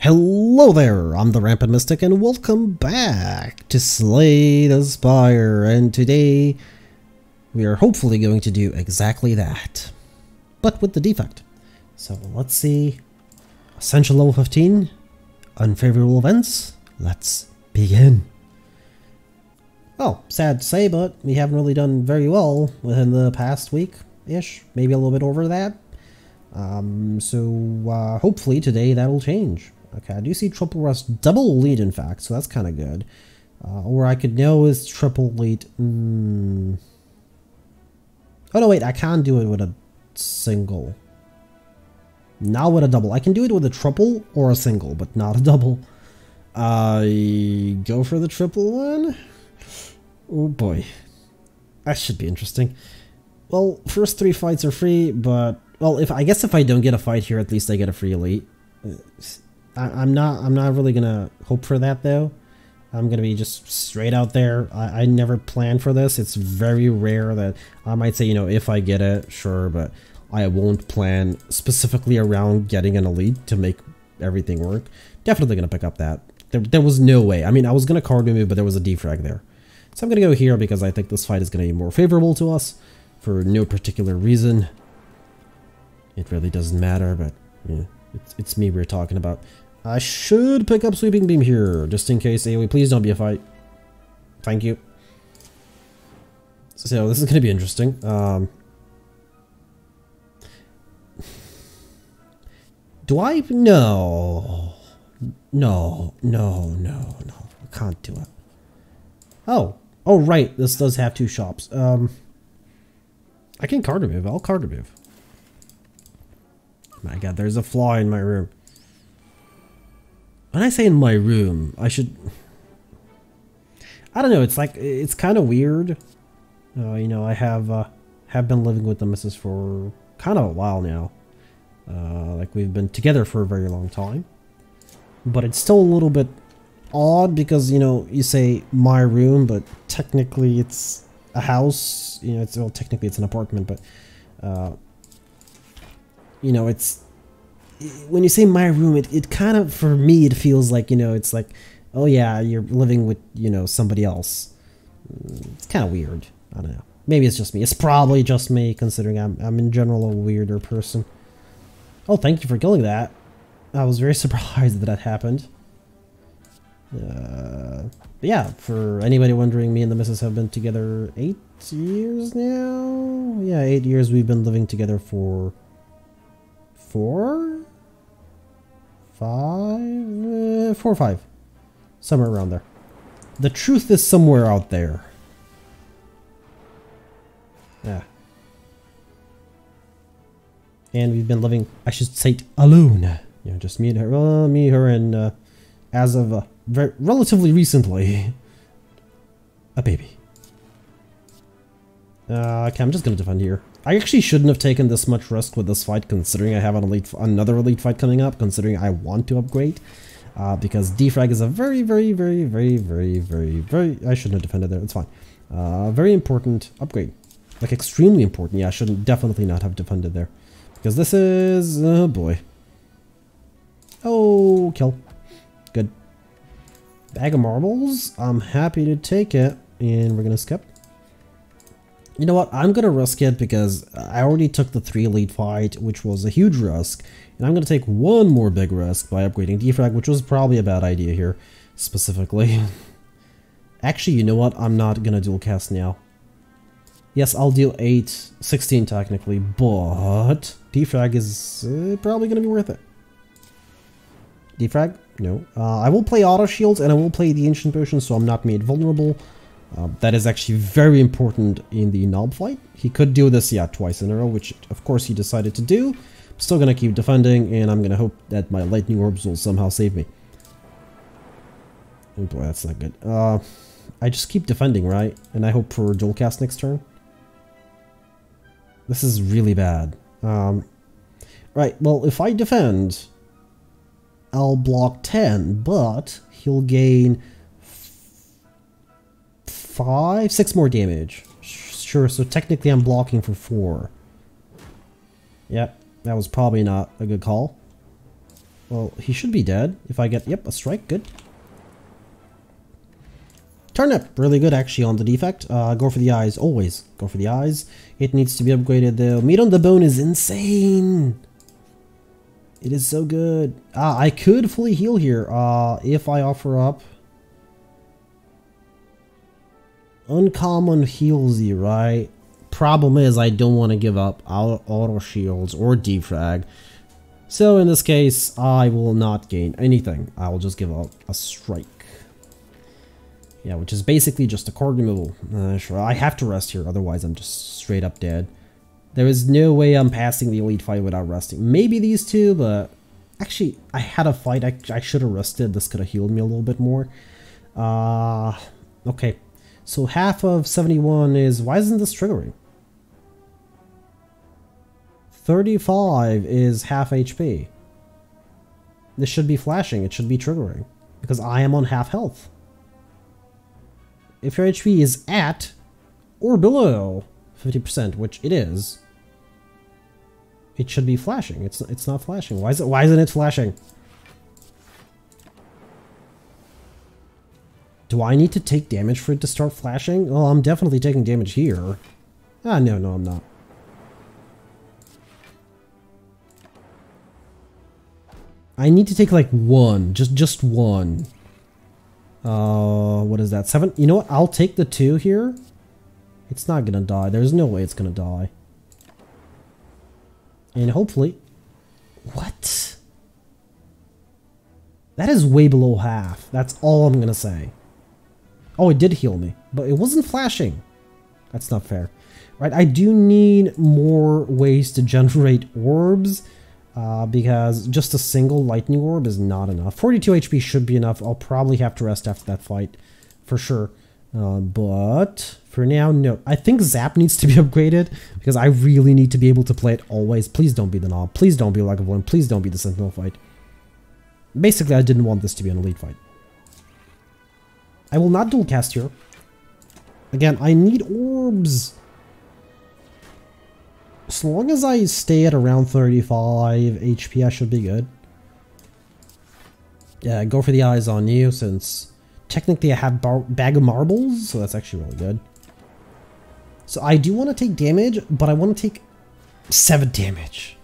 Hello there, I'm the Rampant Mystic and welcome back to Slay the Spire, and today we are hopefully going to do exactly that, but with the defect. So let's see, Ascension level 15, Unfavorable Events, let's begin. Oh, sad to say, but we haven't really done very well within the past week-ish, maybe a little bit over that, so hopefully today that'll change. Okay, I do see triple rest, double lead in fact, so that's kind of good. Or I could know is triple lead. Oh no, wait, I can do it with a single. Not with a double. I can do it with a triple or a single, but not a double. I go for the triple one? Oh boy. That should be interesting. Well, first three fights are free, but... Well, I guess if I don't get a fight here, at least I get a free elite. I'm not really gonna hope for that though. I'm gonna be just straight out there. I never plan for this. It's very rare that I might say, you know, if I get it, sure, but I won't plan specifically around getting an elite to make everything work. Definitely gonna pick up that. There was no way. I mean, I was gonna card remove, but there was a defrag there. So I'm gonna go here because I think this fight is gonna be more favorable to us for no particular reason. It really doesn't matter, but yeah, it's me we're talking about. I should pick up Sweeping Beam here, just in case. AoE, please don't be a fight. Thank you. So this is going to be interesting. Do I? No. I can't do it. Oh right, this does have two shops. I can card remove, I'll card remove. My god, there's a flaw in my room. When I say in my room, I don't know, it's like, it's kind of weird. You know, I have been living with the missus for kind of a while now. Like, we've been together for a very long time. But it's still a little bit odd because, you know, you say my room, but technically it's a house. You know, well, technically it's an apartment, but... you know, when you say my room, it kind of, for me, it feels like, you know, it's like, oh yeah, you're living with, you know, somebody else. It's kind of weird. I don't know. Maybe it's just me. It's probably just me, considering I'm in general a weirder person. Oh, thank you for killing that. I was very surprised that that happened. Yeah, for anybody wondering, me and the missus have been together 8 years now? Yeah, 8 years we've been living together for... 4 or 5, somewhere around there. The truth is somewhere out there. Yeah. And we've been living, I should say, alone. You know, just me and her, and as of relatively recently, a baby. Okay, I'm just gonna defend here. I actually shouldn't have taken this much risk with this fight, considering I have another elite fight coming up, considering I want to upgrade, because defrag is a very, very, I shouldn't have defended there, it's fine. Very important upgrade, like extremely important. Yeah, I shouldn't, definitely not have defended there, because this is, oh boy. Oh, kill. Good. Bag of Marbles, I'm happy to take it, and we're gonna skip. You know what, I'm gonna risk it because I already took the 3 elite fight, which was a huge risk, and I'm gonna take one more big risk by upgrading Defrag, which was probably a bad idea here, specifically. Actually, you know what, I'm not gonna dual cast now. Yes, I'll deal 16 technically, but Defrag is probably gonna be worth it. Defrag? No. I will play Auto Shields and I will play the Ancient Potion, so I'm not made vulnerable. That is actually very important in the knob fight. He could do this, yeah, twice in a row, which of course he decided to do. I'm still gonna keep defending, and I'm gonna hope that my Lightning Orbs will somehow save me. Oh boy, that's not good. I just keep defending, right? And I hope for dual cast next turn. This is really bad. Right, well, if I defend, I'll block 10, but he'll gain... 5, 6 more damage. Sure, so technically I'm blocking for 4. Yep, that was probably not a good call. Well, he should be dead if I get, yep, a strike, good. Turnip, really good actually on the defect. Go for the eyes, always. Go for the eyes. It needs to be upgraded though. Meat on the bone is insane. It is so good. I could fully heal here if I offer up uncommon healsy, right? Problem is I don't want to give up auto shields or defrag. So in this case, I will not gain anything. I will just give up a strike. Yeah, which is basically just a card removal. Sure, I have to rest here, otherwise I'm just straight up dead. There is no way I'm passing the elite fight without resting. Maybe these two, but... Actually, I had a fight, I should have rested. This could have healed me a little bit more. Okay, so half of 71 is... Why isn't this triggering? 35 is half HP. This should be flashing, it should be triggering. Because I am on half health. If your HP is at or below 50%, which it is, it should be flashing. It's not flashing. Why isn't it flashing? Do I need to take damage for it to start flashing? Well, I'm definitely taking damage here. Ah, no, I'm not. I need to take like one, just one. What is that? 7? You know what? I'll take the 2 here. It's not gonna die. There's no way it's gonna die. And hopefully... What? That is way below half. That's all I'm gonna say. Oh, it did heal me. But it wasn't flashing. That's not fair. Right, I do need more ways to generate orbs. Because just a single lightning orb is not enough. 42 HP should be enough. I'll probably have to rest after that fight, for sure. But for now, no. I think Zap needs to be upgraded because I really need to be able to play it always. Please don't be the Knob. Please don't be Lack of One. Please don't be the Sentinel fight. Basically, I didn't want this to be an elite fight. I will not dual cast here. Again, I need orbs. As long as I stay at around 35 HP, I should be good. Yeah, go for the eyes on you, since technically I have Bag of Marbles, so that's actually really good. So I do want to take damage, but I want to take 7 damage.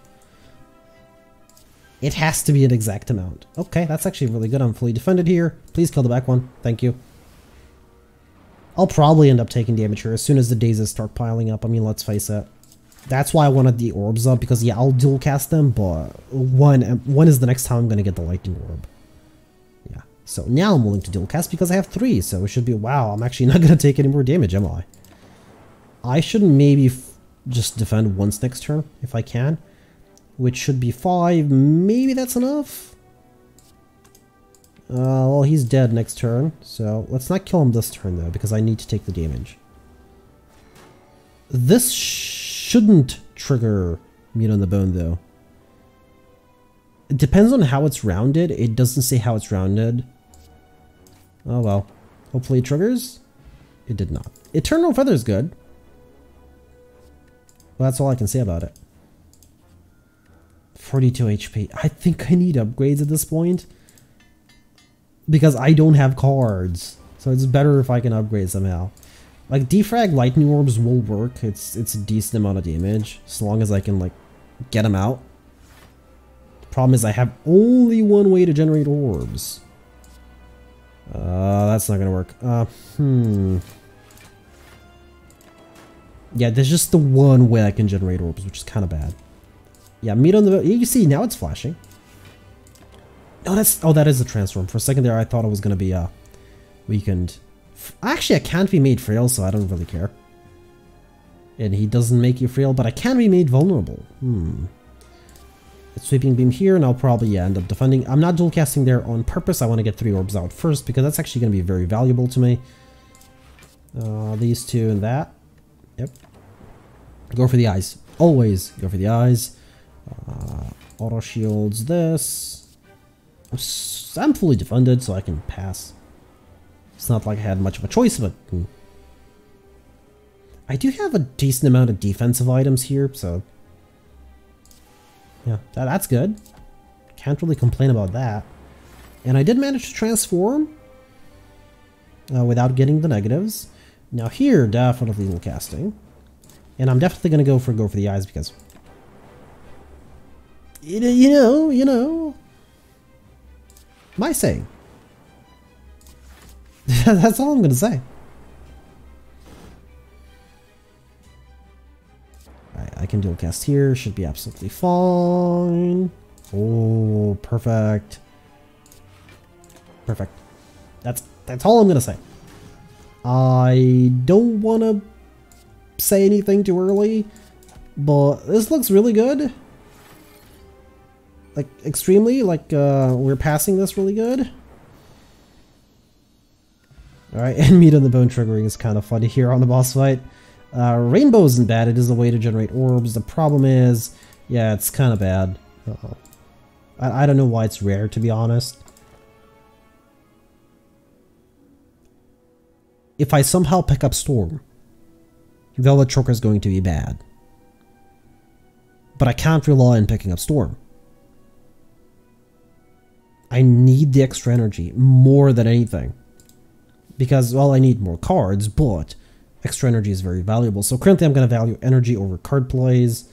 It has to be an exact amount. Okay, that's actually really good. I'm fully defended here. Please kill the back one. Thank you. I'll probably end up taking damage here as soon as the dazes start piling up. I mean, let's face it. That's why I wanted the orbs up, because yeah, I'll dual cast them, but when is the next time I'm going to get the lightning orb? Yeah, so now I'm willing to dual cast because I have 3, so it should be, wow, I'm actually not going to take any more damage, am I? I should maybe just defend once next turn, if I can, which should be 5, maybe that's enough? Well, he's dead next turn, so let's not kill him this turn though, because I need to take the damage. This shouldn't trigger Meat on the Bone though. It depends on how it's rounded. It doesn't say how it's rounded. Oh well. Hopefully it triggers. It did not. Eternal Feather is good. Well, that's all I can say about it. 42 HP. I think I need upgrades at this point. Because I don't have cards. So it's better if I can upgrade somehow. Like, defrag lightning orbs will work. It's a decent amount of damage, as long as I can, like, get them out. The problem is I have only one way to generate orbs. That's not gonna work. Yeah, there's just the one way I can generate orbs, which is kind of bad. Yeah, meat on the... You see, now it's flashing. No, that's... Oh, that is a transform. For a second there, I thought it was gonna be, weakened. Actually, I can't be made frail, so I don't really care. And he doesn't make you frail, but I can be made vulnerable. It's Sweeping Beam here, and I'll probably end up defending. I'm not dual casting there on purpose. I want to get 3 orbs out first, because that's actually going to be very valuable to me. These two and that. Yep. Go for the eyes. Always go for the eyes. Auto shields this. I'm fully defended, so I can pass. It's not like I had much of a choice, but... I do have a decent amount of defensive items here, so... Yeah, that's good. can't really complain about that. And I did manage to transform without getting the negatives. Now here, definitely dual casting. And I'm definitely going to go for the eyes because... You know... My saying. That's all I'm going to say. Alright, I can dual cast here. Should be absolutely fine. Oh, perfect. Perfect. That's all I'm going to say. I don't want to say anything too early, but this looks really good. Like, extremely. Like, we're passing this really good. Alright, and Meat on the Bone triggering is kind of funny here on the boss fight. Rainbow isn't bad. It is a way to generate orbs. The problem is, yeah, it's kind of bad. Uh-oh. I don't know why it's rare, to be honest. If I somehow pick up Storm, Velvet Choker is going to be bad. But I can't rely on picking up Storm. I need the extra energy more than anything. Because, well, I need more cards, but extra energy is very valuable. So currently I'm going to value energy over card plays.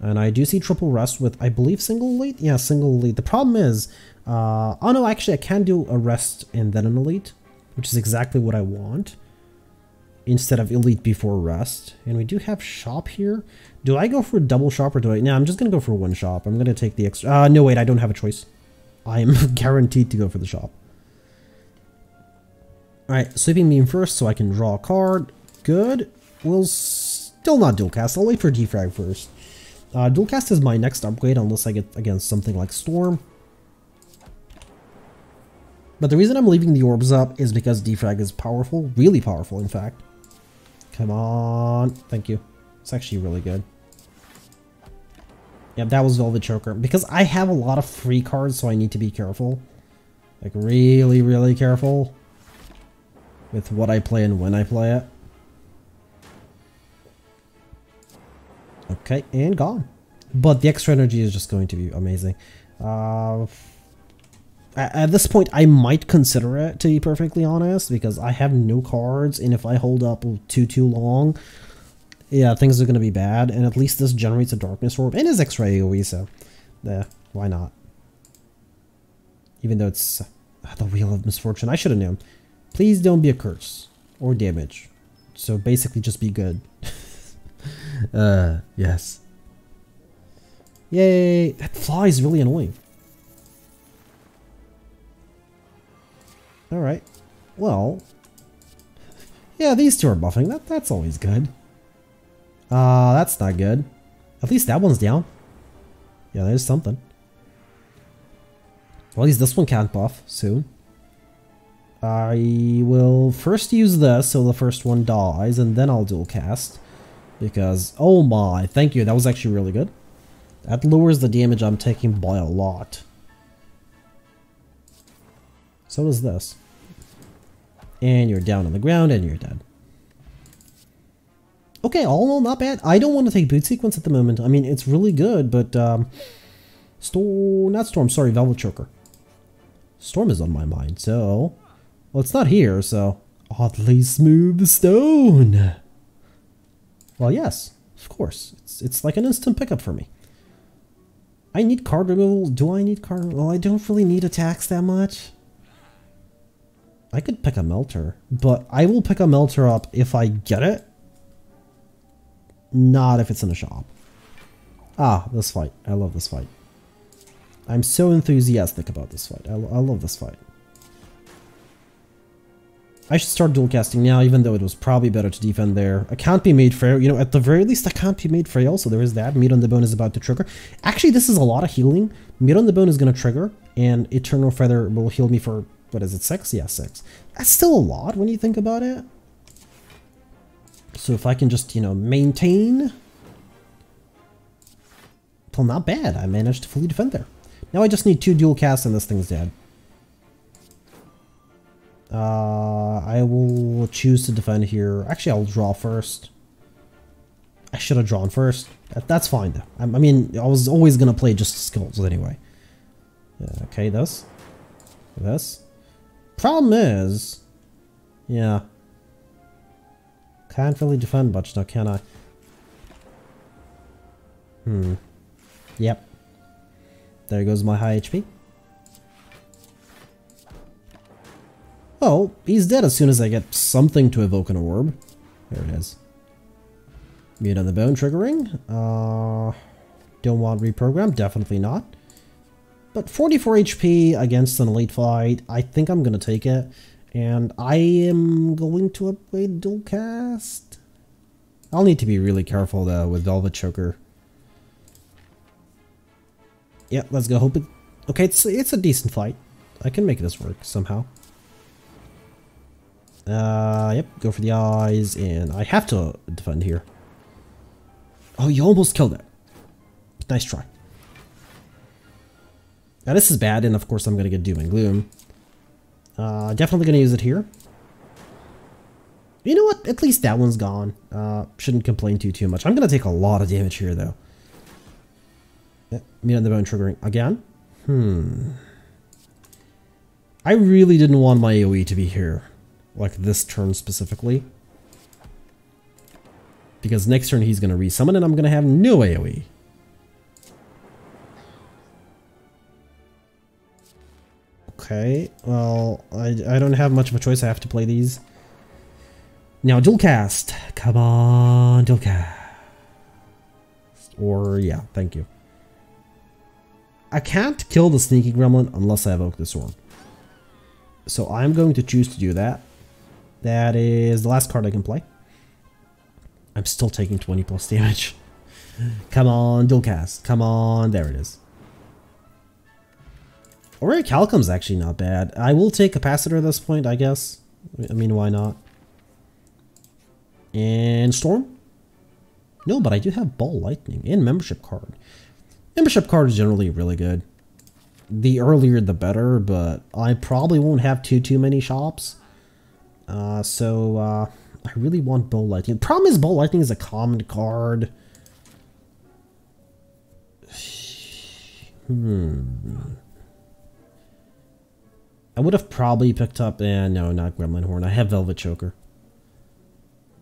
And I do see triple rest with, I believe, single elite? Yeah, single elite. The problem is, oh no, actually I can do a rest and then an elite, which is exactly what I want, instead of elite before rest. And we do have shop here. Do I go for double shop or do I... No, I'm just going to go for one shop. I'm going to take the extra... no, wait, I don't have a choice. I'm guaranteed to go for the shop. Alright, Sweeping Beam first so I can draw a card. Good. We'll still not dual cast. I'll wait for Defrag first. Dual cast is my next upgrade unless I get against something like Storm. But the reason I'm leaving the orbs up is because Defrag is powerful. Really powerful, in fact. Come on. Thank you. It's actually really good. Yep, that was Velvet Choker. Because I have a lot of free cards, so I need to be careful. Like, really, really careful with what I play and when I play it. Okay, and gone. But the extra energy is just going to be amazing. At this point, I might consider it, to be perfectly honest, because I have no cards, and if I hold up too long, yeah, things are going to be bad, and at least this generates a Darkness Orb, and is extra AoE, so, yeah, why not? Even though it's the Wheel of Misfortune, I should have known. Please don't be a curse, or damage, so basically just be good. Yes. Yay, that fly is really annoying. Alright, well, yeah, these two are buffing, that's always good. That's not good. At least that one's down. Yeah, there's something. Well, at least this one can't buff soon. I will first use this so the first one dies, and then I'll dual cast. Because, oh my, thank you, that was actually really good. That lowers the damage I'm taking by a lot. So does this. And you're down on the ground and you're dead. Okay, all in all, not bad. I don't want to take boot sequence at the moment. I mean, it's really good, but... Velvet Choker. Storm is on my mind, so... Well, it's not here, so... Oddly smooth stone! Well, yes, of course. It's like an instant pickup for me. I need card removal. Do I need card removal? Well, I don't really need attacks that much. I could pick a Melter, but I will pick a Melter up if I get it. Not if it's in a shop. Ah, this fight. I love this fight. I'm so enthusiastic about this fight. I love this fight. I should start dual casting now, even though it was probably better to defend there. I can't be made frail. You know, at the very least, I can't be made frail, so there is that. Meat on the Bone is about to trigger. Actually, this is a lot of healing. Meat on the Bone is going to trigger, and Eternal Feather will heal me for, what is it, 6? Yeah, 6. That's still a lot when you think about it. So if I can just, you know, maintain... Well, not bad. I managed to fully defend there. Now I just need 2 dual casts and this thing's dead. I will choose to defend here. Actually, I'll draw first. I should have drawn first. That's fine, though. I mean, I was always going to play just skills anyway. Okay, this. Problem is, yeah, can't really defend much now, can I? Yep. There goes my high HP. Oh, he's dead as soon as I get something to evoke an orb. There it is. Meat on the Bone triggering. Don't want reprogram, definitely not. But 44 HP against an elite fight, I think I'm gonna take it. And I am going to upgrade Dual Cast. I'll need to be really careful though with Velvet Choker. Yeah, let's go. Hope it. Okay, it's a decent fight. I can make this work somehow. Yep, go for the eyes, and I have to defend here. Oh, you almost killed it. Nice try. Now this is bad, and of course I'm gonna get Doom and Gloom. Definitely gonna use it here. You know what? At least that one's gone. Shouldn't complain too much. I'm gonna take a lot of damage here though. Meat on the Bone triggering again. I really didn't want my AoE to be here, like this turn specifically, because next turn he's gonna resummon and I'm gonna have no AoE. Okay, well, I don't have much of a choice. I have to play these. Now, Dual Cast. Come on, Dual Cast. Or, yeah, thank you. I can't kill the Sneaky Gremlin unless I evoke this orb. So I'm going to choose to do that. That is the last card I can play. I'm still taking 20 plus damage. Come on, Dual Cast. Come on, there it is. Orichalcum's actually not bad. I will take Capacitor at this point, I guess. I mean, why not? And Storm? No, but I do have Ball Lightning and Membership Card. Membership Card is generally really good. The earlier the better, but I probably won't have too many shops. So I really want Ball Lightning. Problem is, Ball Lightning is a common card. I would have probably picked up, no, not Gremlin Horn. I have Velvet Choker.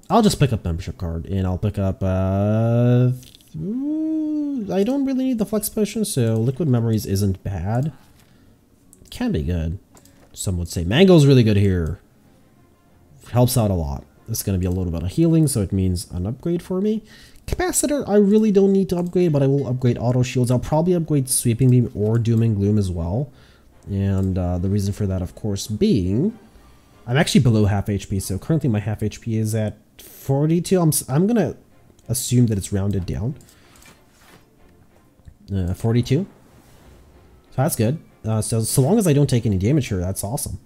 I'll just pick up Membership Card, and I'll pick up, I don't really need the Flex Potion, so Liquid Memories isn't bad. Can be good. Some would say Mango's really good here. Helps out a lot. It's going to be a little bit of healing, so it means an upgrade for me. Capacitor, I really don't need to upgrade, but I will upgrade Auto Shields. I'll probably upgrade Sweeping Beam or Doom and Gloom as well. And the reason for that, of course, being I'm actually below half HP, so currently my half HP is at 42. I'm gonna assume that it's rounded down. 42. So that's good. So long as I don't take any damage here, that's awesome.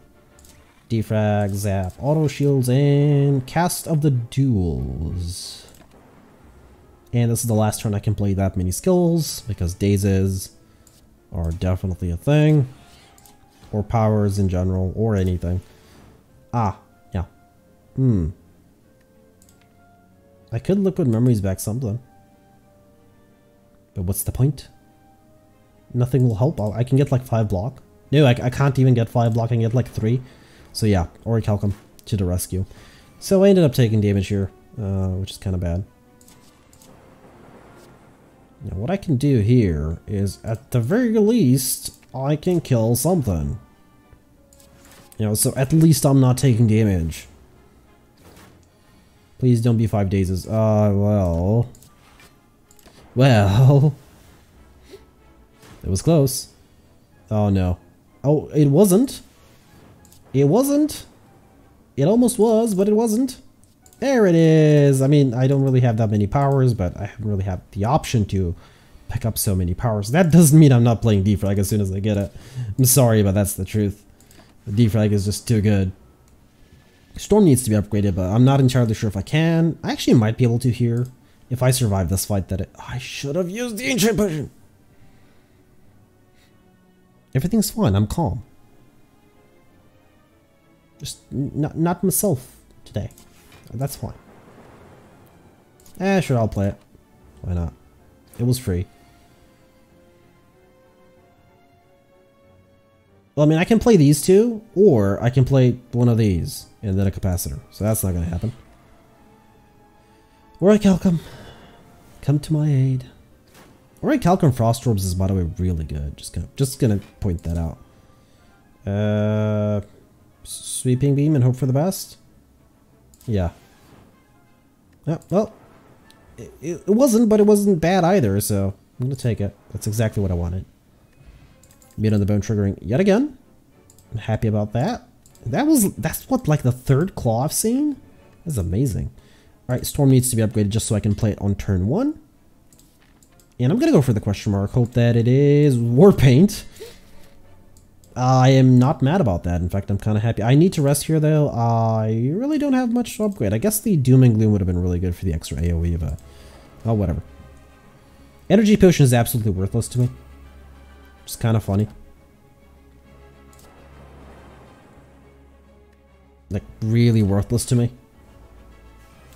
Defrag, Zap, Auto Shields, and Cast of the Duels. And this is the last turn I can play that many skills, because dazes are definitely a thing. Or powers in general, or anything. Yeah. I could Liquid Memories back something. But what's the point? Nothing will help. I can get like 5 block. No, I can't even get 5 block. I can get like 3. So yeah, Orichalcum to the rescue. So I ended up taking damage here, which is kind of bad. Now what I can do here is, at the very least, I can kill something. You know, so at least I'm not taking damage. Please don't be 5 dazes. Well. It was close. Oh no. Oh, it wasn't. It wasn't. It almost was, but it wasn't. There it is. I mean, I don't really have that many powers, but I haven't really had the option to pick up so many powers. That doesn't mean I'm not playing Defrag as soon as I get it. I'm sorry, but that's the truth. The Defrag is just too good. Storm needs to be upgraded, but I'm not entirely sure if I can. I actually might be able to here. If I survive this fight, I should have used the Ancient Potion. Everything's fine. I'm calm. Just not myself today. That's fine. Sure, I'll play it. Why not? It was free. Well, I mean, I can play these two, or I can play one of these, and then a capacitor. So that's not going to happen. Orichalcum, come to my aid. Orichalcum Frost Orbs is, by the way, really good. Just gonna point that out. Sweeping Beam and hope for the best? Yeah. Yeah, well, it wasn't, but it wasn't bad either, so I'm gonna take it. That's exactly what I wanted. Meat on the Bone triggering yet again. I'm happy about that. That's what, like the third claw I've seen? That's amazing. Alright, Storm needs to be upgraded just so I can play it on turn one. And I'm gonna go for the question mark. Hope that it is Warpaint. I am not mad about that. In fact, I'm kind of happy. I need to rest here though. I really don't have much to upgrade. I guess the Doom and Gloom would have been really good for the extra AoE, but oh, whatever. Energy Potion is absolutely worthless to me. Just kind of funny. Like, really worthless to me.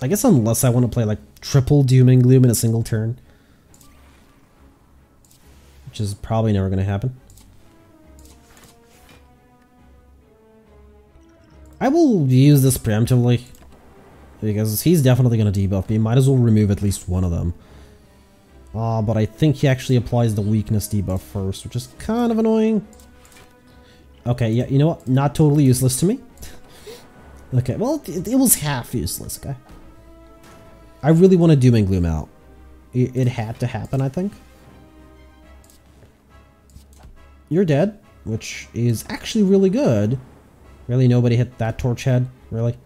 I guess unless I want to play like triple Doom and Gloom in a single turn. Which is probably never going to happen. I will use this preemptively. Because he's definitely going to debuff me. Might as well remove at least one of them. But I think he actually applies the weakness debuff first, which is kind of annoying. Okay, yeah, you know what? Not totally useless to me. Okay, well, it was half useless, okay? I really want to Doom and Gloom out. It had to happen, I think. You're dead, which is actually really good. Really, nobody hit that Torch Head, really?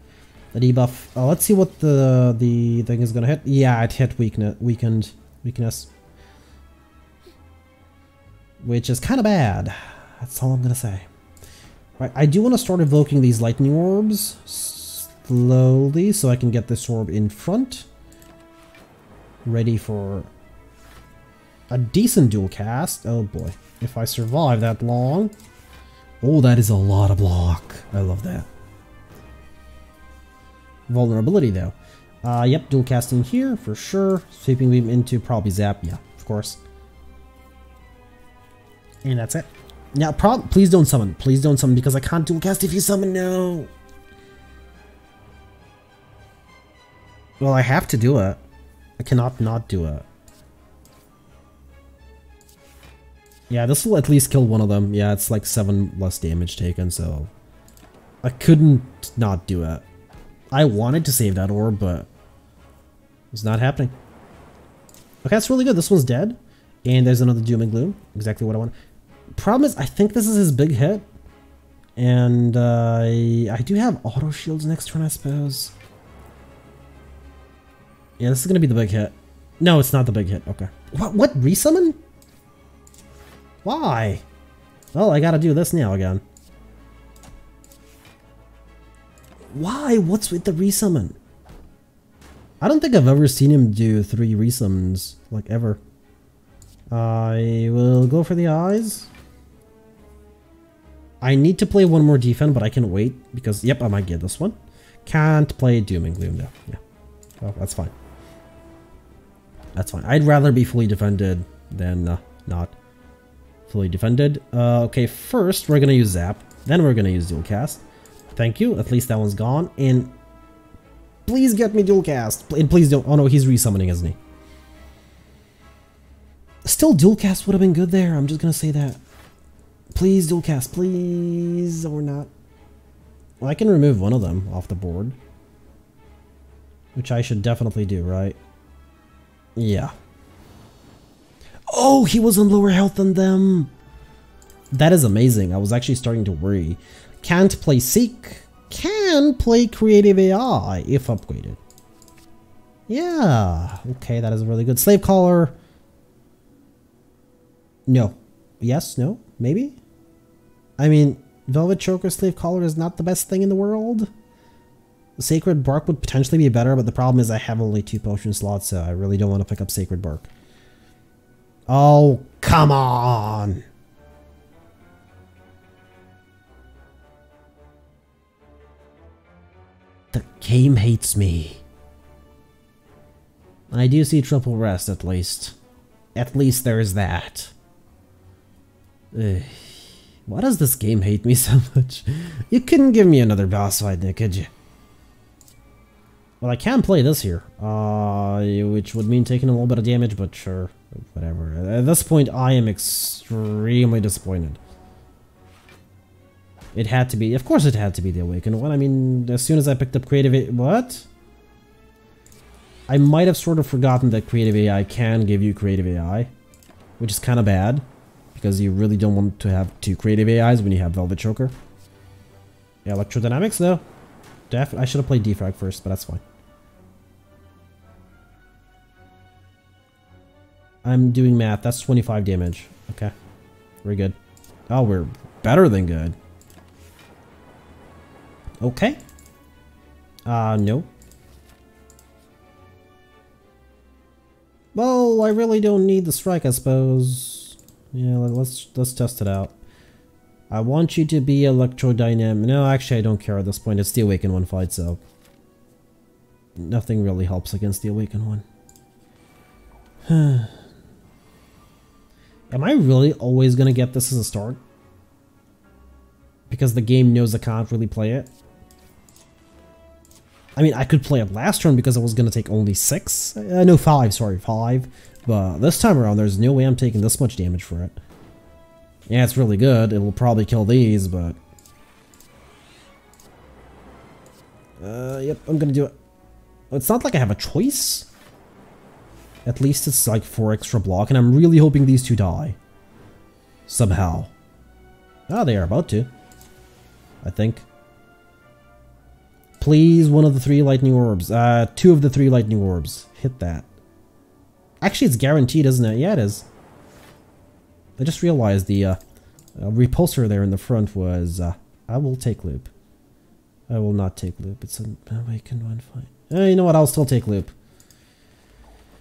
The debuff. Oh, let's see what the thing is going to hit. Yeah, it hit Weakness. Which is kind of bad. That's all I'm going to say. Right, I do want to start evoking these Lightning Orbs slowly so I can get this orb in front. Ready for a decent dual cast. Oh boy, if I survive that long. Oh, that is a lot of block. I love that. Vulnerability though. Yep, dual casting here for sure. Sweeping Beam into probably Zap. Yeah, of course. And that's it. Now, please don't summon. Please don't summon because I can't dual cast if you summon. No. Well, I have to do it. I cannot not do it. Yeah, this will at least kill one of them. Yeah, it's like 7 less damage taken, so I couldn't not do it. I wanted to save that orb, but it's not happening. Okay, that's really good. This one's dead. And there's another Doom and Gloom. Exactly what I want. Problem is, I think this is his big hit. And I do have Auto Shields next turn, I suppose. Yeah, this is going to be the big hit. No, it's not the big hit. Okay. What? Resummon? Why? Well, I got to do this now again. Why? What's with the resummon? I don't think I've ever seen him do 3 resummons, like ever. I will go for the eyes. I need to play one more defend, but I can wait because, yep, I might get this one. Can't play Doom and Gloom though. Yeah. Oh, that's fine. That's fine. I'd rather be fully defended than not fully defended. Okay, first we're gonna use Zap. Then we're gonna use Dual Cast. Thank you. At least that one's gone. And please get me dual cast. And please don't. Oh no, he's resummoning, isn't he? Still, dual cast would have been good there. I'm just gonna say that. Please dual cast, please, or not. Well, I can remove one of them off the board, which I should definitely do, right? Yeah. Oh, he was on lower health than them. That is amazing. I was actually starting to worry. Can't play Seek, can play Creative AI if upgraded. Yeah, okay, that is really good. Slave Collar. No. Yes, no, maybe? I mean, Velvet Choker Slave Collar is not the best thing in the world. Sacred Bark would potentially be better, but the problem is I have only 2 potion slots, so I really don't want to pick up Sacred Bark. Oh, come on! The game hates me. I do see triple rest, at least. At least there is that. Ugh. Why does this game hate me so much? You couldn't give me another boss fight there, could you? Well, I can play this here, which would mean taking a little bit of damage, but sure, whatever. At this point, I am extremely disappointed. It had to be, of course it had to be the Awakened One. I mean, as soon as I picked up Creative AI, what? I might have sort of forgotten that Creative AI can give you Creative AI, which is kind of bad, because you really don't want to have two Creative AIs when you have Velvet Choker. Yeah, Electrodynamics, though. I should have played Defrag first, but that's fine. I'm doing math. That's 25 damage. Okay. We're good. Oh, we're better than good. Okay. No. Well, I really don't need the strike, I suppose. Yeah, let's test it out. I want you to be electrodynamic. No, actually, I don't care at this point. It's the Awakened One fight, so nothing really helps against the Awakened One. Am I really always gonna get this as a start? Because the game knows I can't really play it. I mean, I could play it last turn because I was gonna take only 6. No, 5. Sorry, 5. But this time around, there's no way I'm taking this much damage for it. Yeah, it's really good. It will probably kill these, but... yep, I'm gonna do it. It's not like I have a choice. At least it's like 4 extra block, and I'm really hoping these two die. Somehow. Ah, they are about to. I think. Please, one of the 3 Lightning Orbs. 2 of the 3 Lightning Orbs. Hit that. Actually, it's guaranteed, isn't it? Yeah, it is. I just realized the repulsor there in the front was, I will take loop. I will not take loop. It's an Awakened One fight. You know what? I'll still take loop.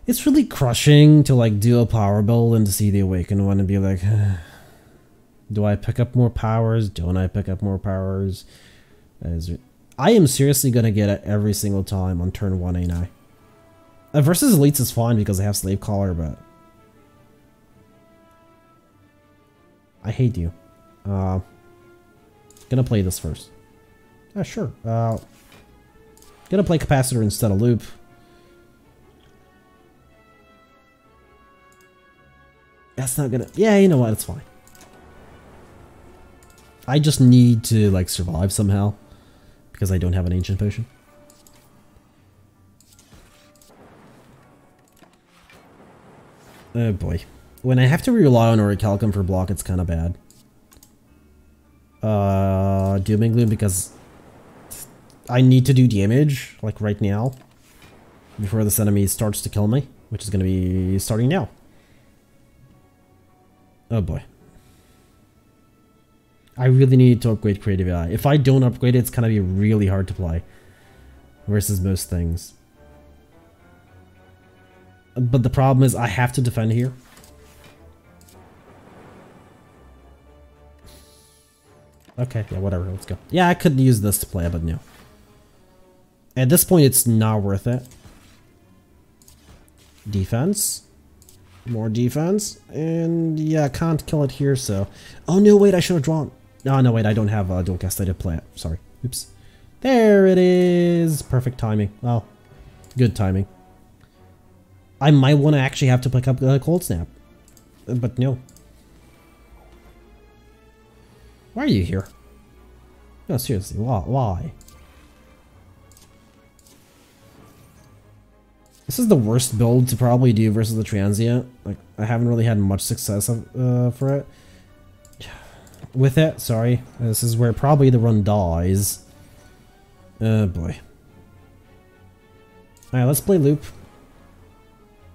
It's really crushing to like do a power build and to see the Awakened One and be like, do I pick up more powers? Don't I pick up more powers? I am seriously going to get it every single time on turn 1, ain't I? Versus Elites is fine because I have Slave Collar, but... I hate you. Gonna play this first. Yeah, sure. Gonna play Capacitor instead of Loop. That's not gonna... Yeah, you know what? It's fine. I just need to, like, survive somehow. Because I don't have an Ancient Potion. Oh, boy. When I have to rely on Orichalcum for block, it's kind of bad. Doom and Gloom because I need to do damage, like right now, before this enemy starts to kill me, which is going to be starting now. Oh boy. I really need to upgrade Creative AI. If I don't upgrade it, it's going to be really hard to play versus most things. But the problem is I have to defend here. Okay, yeah, whatever, let's go. Yeah, I could use this to play, but no. At this point, it's not worth it. Defense. More defense. And yeah, I can't kill it here, so... Oh, no, wait, I should have drawn... Oh, no, wait, I don't have Dual Cast. I did play it. Sorry. Oops. There it is. Perfect timing. Well, good timing. I might want to actually have to pick up Cold Snap. But no. Why are you here? No, seriously, why? This is the worst build to probably do versus the Transient. Like, I haven't really had much success for it. With it, sorry. This is where probably the run dies. Oh boy. Alright, let's play Loop.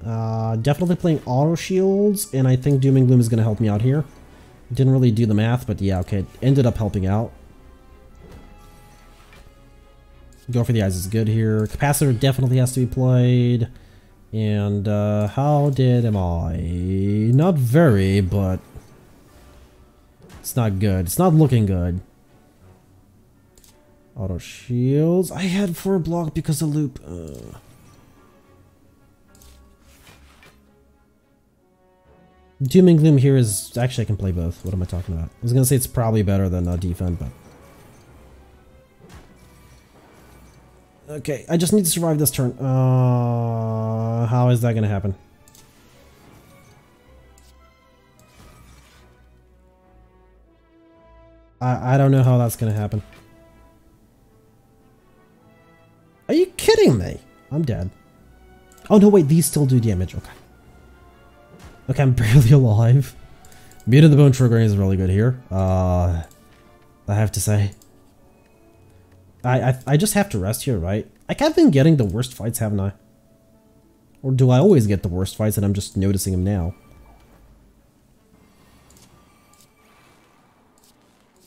Definitely playing Auto Shields, and I think Doom and Gloom is going to help me out here. Didn't really do the math, but yeah, okay, it ended up helping out. Go for the Eyes is good here. Capacitor definitely has to be played. And, how did I? Not very, but... It's not good. It's not looking good. Auto Shields. I had 4 block because of Loop. Doom and Gloom here is... Actually, I can play both. What am I talking about? I was going to say it's probably better than defend, but... Okay, I just need to survive this turn. How is that going to happen? I don't know how that's going to happen. Are you kidding me? I'm dead. Oh, no, wait. These still do damage. Okay. Okay, I'm barely alive. Meat on the Bone triggering is really good here. I have to say. I just have to rest here, right? Like, I've been getting the worst fights, haven't I? Or do I always get the worst fights and I'm just noticing them now?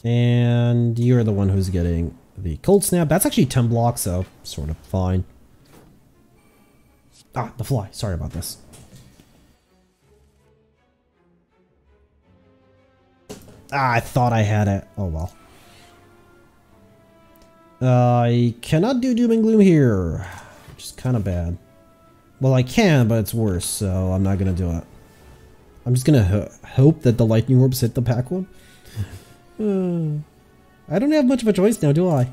And you're the one who's getting the Cold Snap. That's actually 10 blocks, so sort of fine. Ah, the fly. Sorry about this. Ah, I thought I had it. Oh, well. I cannot do Doom and Gloom here, which is kind of bad. Well, I can, but it's worse, so I'm not going to do it. I'm just going to hope that the Lightning Orbs hit the pack one. I don't have much of a choice now, do I?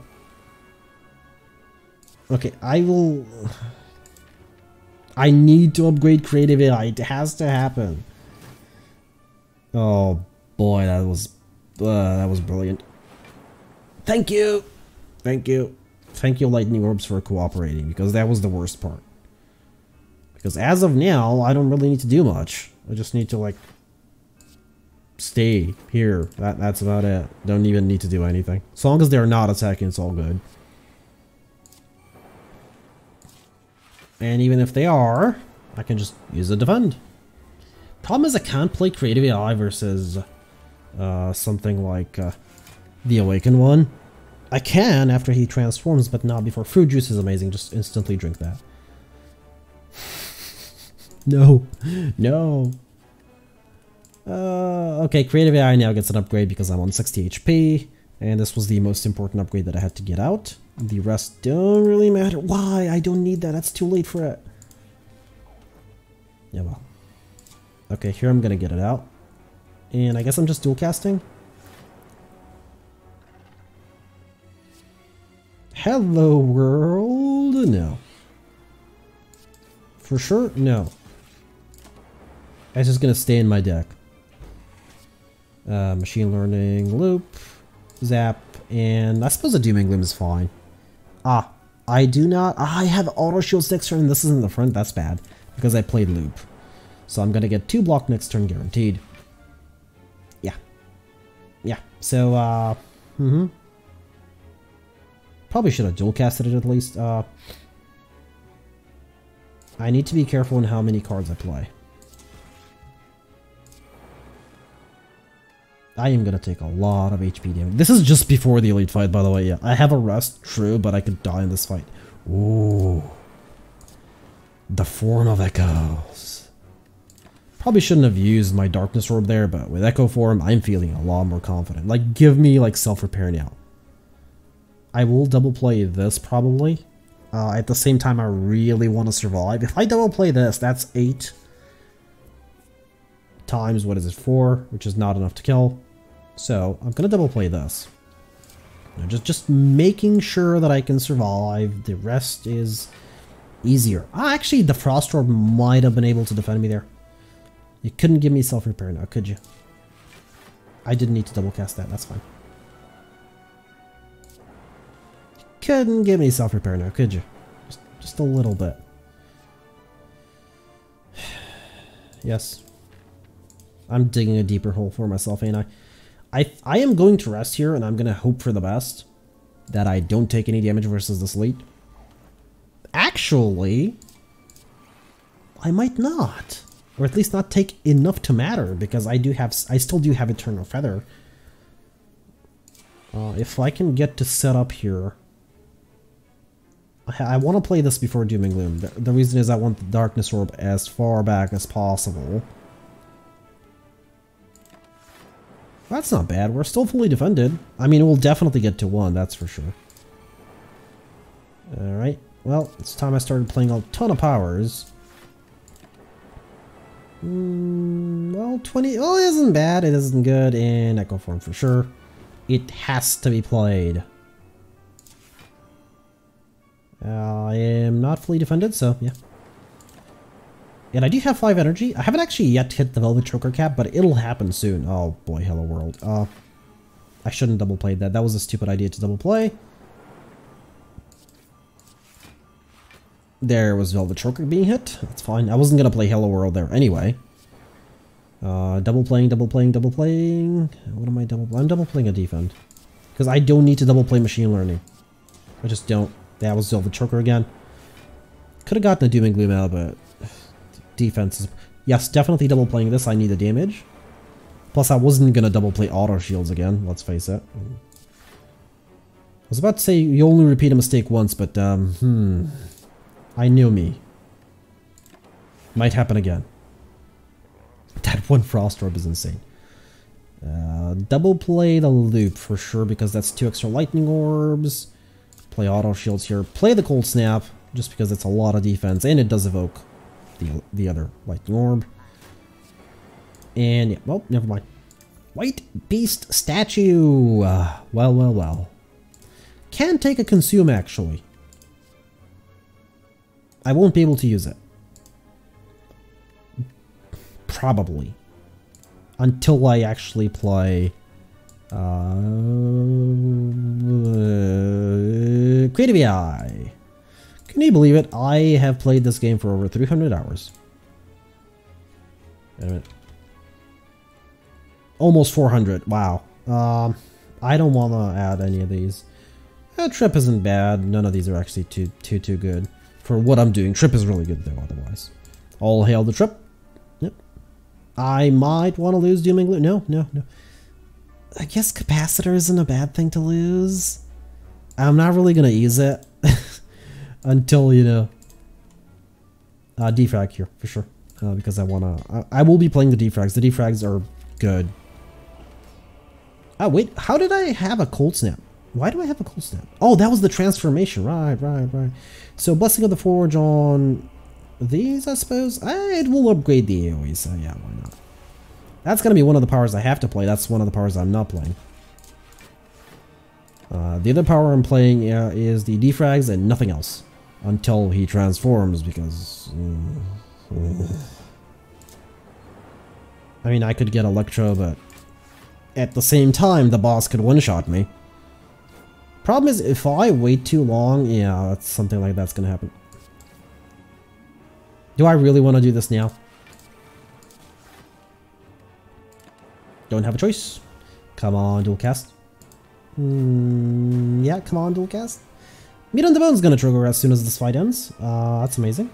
Okay, I will... I need to upgrade Creative AI. It has to happen. Oh, boy, that was brilliant. Thank you! Thank you. Thank you, Lightning Orbs, for cooperating, because that was the worst part. Because as of now, I don't really need to do much. I just need to, like... stay here. That's about it. Don't even need to do anything. As long as they're not attacking, it's all good. And even if they are, I can just use a defend. Problem is I can't play Creative AI versus something like the Awakened One. I can after he transforms, but not before. Fruit juice is amazing. Just instantly drink that. No. No. Okay, Creative AI now gets an upgrade because I'm on 60 HP, and this was the most important upgrade that I had to get out. The rest don't really matter. Why? I don't need that. That's too late for it. Yeah, well. Okay, here I'm gonna get it out. And I guess I'm just dual casting. Hello World? No. For sure? No. I'm just gonna stay in my deck. Machine Learning, Loop, Zap, and I suppose a Doom and Gloom is fine. Ah, I do not... I have Auto Shields next turn, and this is in the front, that's bad. Because I played Loop. So I'm gonna get 2 block next turn guaranteed. Yeah. Yeah, so, probably should have dual casted it at least. I need to be careful in how many cards I play. I am gonna take a lot of HP damage. This is just before the elite fight, by the way. Yeah, I have a rest, true, but I could die in this fight. Ooh. The Form of Echoes. Probably shouldn't have used my Darkness Orb there, but with Echo Form, I'm feeling a lot more confident. Like, give me, like, Self-Repair now. I will double play this, probably. At the same time, I really want to survive. If I double play this, that's 8 times, what is it, 4, which is not enough to kill. So I'm gonna double play this. Just making sure that I can survive. The rest is easier. Ah, actually, the Frost Orb might have been able to defend me there. You couldn't give me Self-Repair now, could you? I didn't need to double cast that. That's fine. You couldn't give me Self-Repair now, could you? Just a little bit. Yes. I'm digging a deeper hole for myself, ain't I? I am going to rest here, and I'm going to hope for the best. That I don't take any damage versus this lead. Actually, I might not. Or at least not take enough to matter, because I still do have Eternal Feather. If I can get to set up here... I want to play this before Doom and Gloom. The reason is I want the Darkness Orb as far back as possible. That's not bad. We're still fully defended. I mean, we'll definitely get to 1, that's for sure. Alright. Well, it's time I started playing a ton of powers. Well, 20. Well, it isn't bad. It isn't good in Echo Form for sure. It has to be played. I am not fully defended, so yeah. And I do have 5 energy. I haven't actually yet hit the Velvet Choker cap, but it'll happen soon. Oh boy, Hello World. I shouldn't double play that. That was a stupid idea to double play. There was Velvet Choker being hit. That's fine. I wasn't gonna play Hello World there anyway. Double playing. What am I double playing? I'm double playing a defend. Because I don't need to double play Machine Learning. I just don't. That was Velvet Choker again. Could have gotten a Doom and Gloom out, but defense is... Yes, definitely double playing this. I need the damage. Plus, I wasn't gonna double play Auto Shields again. Let's face it. I was about to say you only repeat a mistake once, but I knew me. Might happen again. That one Frost Orb is insane. Double play the loop for sure because that's 2 extra Lightning Orbs. Play Auto Shields here. Play the Cold Snap just because it's a lot of defense and it does evoke the other Lightning Orb. And yeah, well, never mind. White Beast Statue. Well, well, well. Can take a Consume actually. I won't be able to use it. Probably. Until I actually play... Creative AI. Can you believe it? I have played this game for over 300 hours. Wait a minute. Almost 400. Wow. I don't want to add any of these. Trip isn't bad. None of these are actually too good. For what I'm doing, Trip is really good though, otherwise. All hail the Trip. Yep. I might want to lose Doom and Gloom. No. I guess Capacitor isn't a bad thing to lose. I'm not really going to use it. Until, you know... Defrag here, for sure. Because I want to... I will be playing the Defrags. The Defrags are good. Oh, wait. How did I have a Cold Snap? Why do I have a Cold Snap? Oh, that was the transformation. Right. So, Blessing of the Forge on these, I suppose. It will upgrade the AoE, so yeah, why not? That's going to be one of the powers I have to play. That's one of the powers I'm not playing. The other power I'm playing is the Defrags and nothing else. Until he transforms, because... I mean, I could get Electro, but... At the same time, the boss could one-shot me. Problem is, if I wait too long, yeah, that's something like that's gonna happen. Do I really want to do this now? Don't have a choice. Come on, Dual Cast. Yeah, come on, Dual Cast. Meat on the Bone's gonna trigger as soon as this fight ends. That's amazing.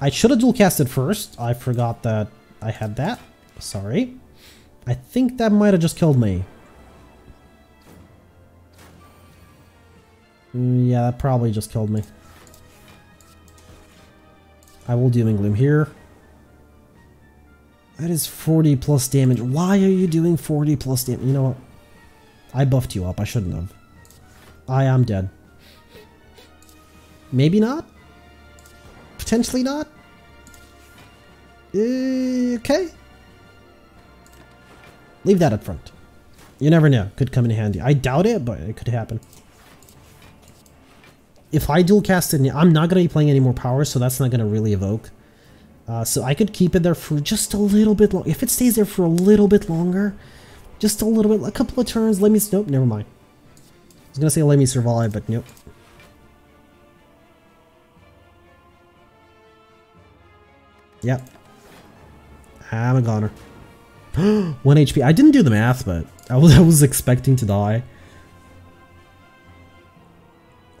I should have Dual Casted first. I forgot that I had that. Sorry. I think that might have just killed me. Yeah, that probably just killed me. I will Doom and Gloom here. That is 40 plus damage. Why are you doing 40 plus damage? You know what? I buffed you up. I shouldn't have. I am dead. Maybe not? Potentially not? Okay. Leave that up front. You never know. Could come in handy. I doubt it, but it could happen. If I Dual Cast it, I'm not going to be playing any more powers, so that's not going to really evoke. So I could keep it there for just a little bit longer. If it stays there for a little bit longer, just a little bit, a couple of turns, let me... Nope, never mind. I was going to say let me survive, but nope. Yep. I'm a goner. 1 HP. I didn't do the math, but I was expecting to die.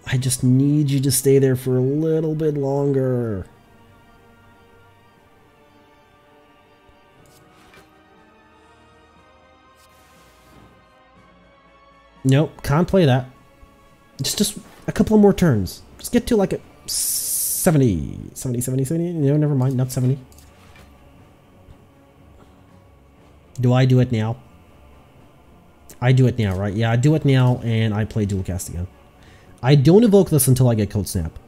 I just need you to stay there for a little bit longer. Nope, can't play that. Just a couple more turns. Just get to like a 70. No, never mind, not 70. Do I do it now? I do it now, right? Yeah, I do it now and I play Dual Cast again. I don't evoke this until I get Cold Snap.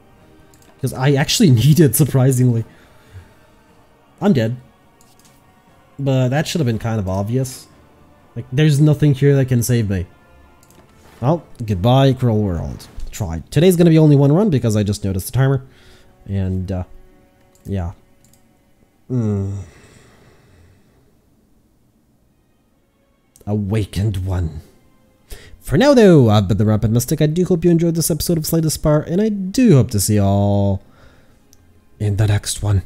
Because I actually need it, surprisingly. I'm dead. But that should have been kind of obvious. Like, there's nothing here that can save me. Well, goodbye, cruel world. Tried. Today's gonna be only one run because I just noticed the timer. And, yeah. Awakened One. For now, though, I've been the Rampant Mystic. I do hope you enjoyed this episode of Slay the Spire, and I do hope to see y'all in the next one.